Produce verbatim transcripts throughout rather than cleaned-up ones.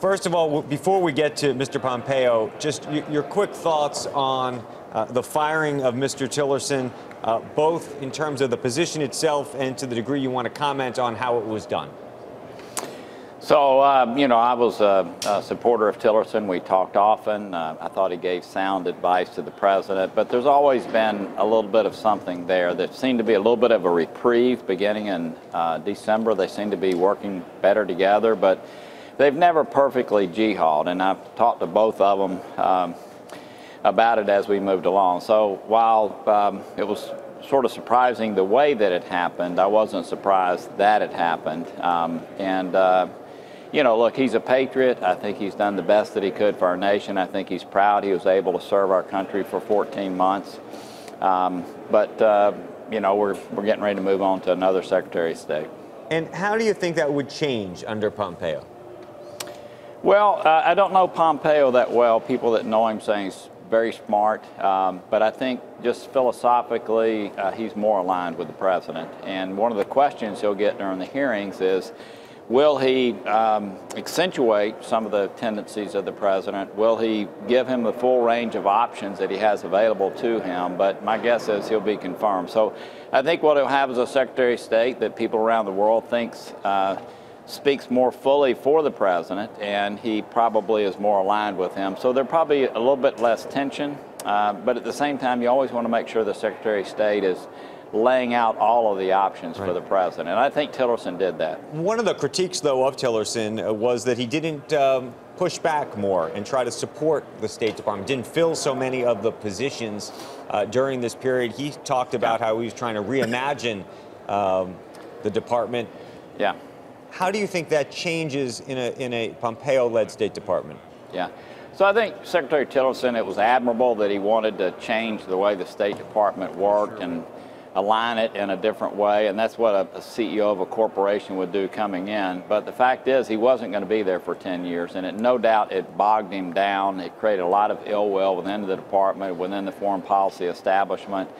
First of all, before we get to Mister Pompeo, just your quick thoughts on uh, the firing of Mister Tillerson, uh, both in terms of the position itself and to the degree you want to comment on how it was done. So, uh, you know, I was a, a supporter of Tillerson. We talked often. Uh, I thought he gave sound advice to the president. But there's always been a little bit of something there. There seemed to be a little bit of a reprieve beginning in uh, December. They seem to be working better together. But they've never perfectly jihad, and I've talked to both of them um, about it as we moved along. So while um, it was sort of surprising the way that it happened, I wasn't surprised that it happened. Um, and, uh, you know, look, he's a patriot. I think he's done the best that he could for our nation. I think he's proud he was able to serve our country for fourteen months. Um, but, uh, you know, we're, we're getting ready to move on to another Secretary of State. And how do you think that would change under Pompeo? Well, uh, I don't know Pompeo that well. People that know him say he's very smart, um, but I think just philosophically uh, he's more aligned with the president. And one of the questions he'll get during the hearings is, will he um, accentuate some of the tendencies of the president? Will he give him the full range of options that he has available to him? But my guess is he'll be confirmed. So I think what he'll have is a Secretary of State that people around the world thinks uh, speaks more fully for the president, and he probably is more aligned with him. So there's probably a little bit less tension, uh, but at the same time, you always want to make sure the Secretary of State is laying out all of the options right. for the president. And I think Tillerson did that. One of the critiques, though, of Tillerson was that he didn't um, push back more and try to support the State Department, didn't fill so many of the positions uh, during this period. He talked about how he was trying to reimagine um, the department. Yeah. How do you think that changes in a, in a Pompeo-led State Department? Yeah. So I think Secretary Tillerson, it was admirable that he wanted to change the way the State Department worked and align it in a different way, and that's what a, a C E O of a corporation would do coming in. But the fact is he wasn't going to be there for ten years, and it, no doubt it bogged him down. It created a lot of ill will within the department, within the foreign policy establishment.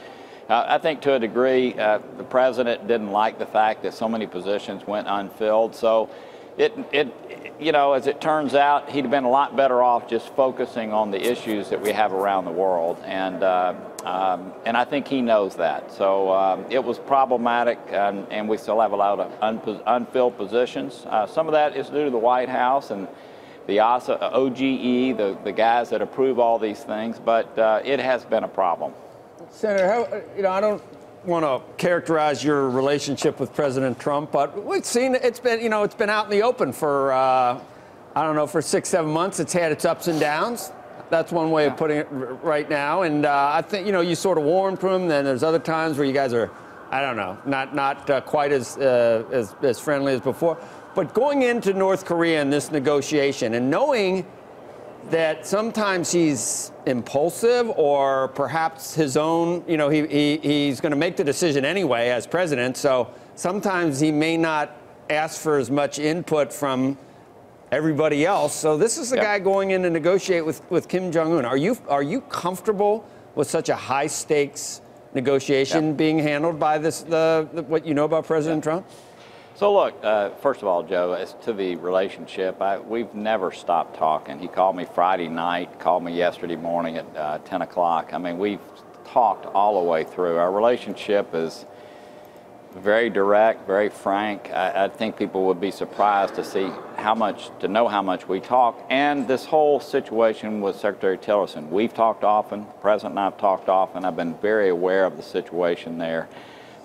Uh, I think to a degree, uh, the president didn't like the fact that so many positions went unfilled. So it, it, you know, as it turns out, he'd have been a lot better off just focusing on the issues that we have around the world. And, uh, um, and I think he knows that. So um, it was problematic, and, and we still have a lot of un unfilled positions. Uh, some of that is due to the White House and the O G E, the, the guys that approve all these things, but uh, it has been a problem. Senator, how, you know, I don't want to characterize your relationship with President Trump, but we've seen it's been, you know, it's been out in the open for, uh, I don't know, for six, seven months. It's had its ups and downs. That's one way yeah. of putting it right now. And uh, I think, you know, you sort of warmed to him. Then there's other times where you guys are, I don't know, not not uh, quite as, uh, as as friendly as before. But going into North Korea in this negotiation and knowing that sometimes he's impulsive, or perhaps his own, you know, he, he, he's going to make the decision anyway as president, so sometimes he may not ask for as much input from everybody else. So this is the yep. guy going in to negotiate with, with Kim Jong-un. Are you, are you comfortable with such a high-stakes negotiation yep. being handled by this, the, the, what you know about President yep. Trump? So look, uh, first of all, Joe, as to the relationship, I, we've never stopped talking. He called me Friday night, called me yesterday morning at uh, ten o'clock. I mean, we've talked all the way through. Our relationship is very direct, very frank. I, I think people would be surprised to see how much, to know how much we talk. And this whole situation with Secretary Tillerson, we've talked often, the President and I have talked often. I've been very aware of the situation there.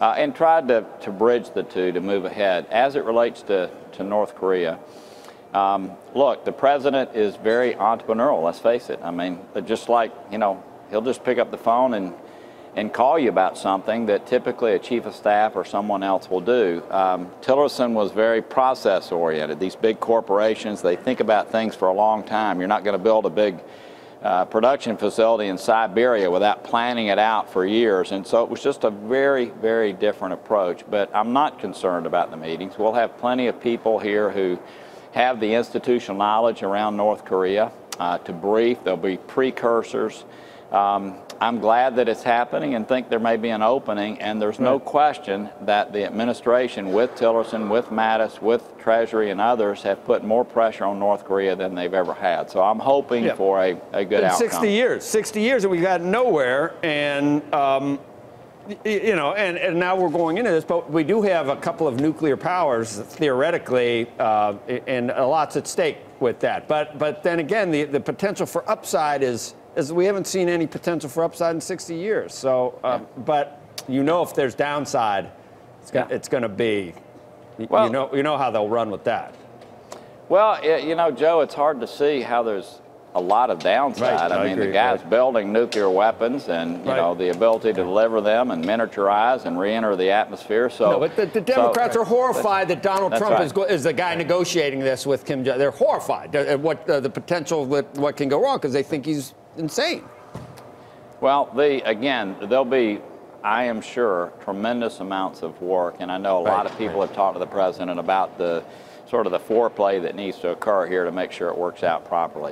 Uh, and tried to, to bridge the two to move ahead. As it relates to, to North Korea, um, look, the president is very entrepreneurial, let's face it. I mean, just like, you know, he'll just pick up the phone and, and call you about something that typically a chief of staff or someone else will do. Um, Tillerson was very process-oriented. These big corporations, they think about things for a long time. You're not going to build a big Uh, production facility in Siberia without planning it out for years. And so it was just a very, very different approach. But I'm not concerned about the meetings. We'll have plenty of people here who have the institutional knowledge around North Korea uh, to brief. There'll be precursors. Um, I'm glad that it's happening and think there may be an opening, and there's no question that the administration with Tillerson, with Mattis, with Treasury and others have put more pressure on North Korea than they've ever had. So I'm hoping yeah. for a, a good outcome. sixty years, sixty years and we got nowhere, and um, you know, and, and now we're going into this, but we do have a couple of nuclear powers theoretically, uh, and a lot's at stake with that. But but then again, the, the potential for upside is is we haven't seen any potential for upside in sixty years. So, uh, yeah. but you know, if there's downside, it's gonna, yeah. it's going to be, well, you know, you know how they'll run with that. Well, it, you know, Joe, it's hard to see how there's a lot of downside. Right. I, I mean, agree, the guy's right. building nuclear weapons, and you right. know, the ability to deliver them and miniaturize and re-enter the atmosphere. So, no, but the, the Democrats so, are horrified that Donald Trump right. is, go, is the guy right. negotiating this with Kim Jong. They're horrified at what uh, the potential of what can go wrong, because they think he's insane. Well, the again, there'll be, I am sure, tremendous amounts of work, and I know a right. lot of people right. have talked to the president about the sort of the foreplay that needs to occur here to make sure it works out properly.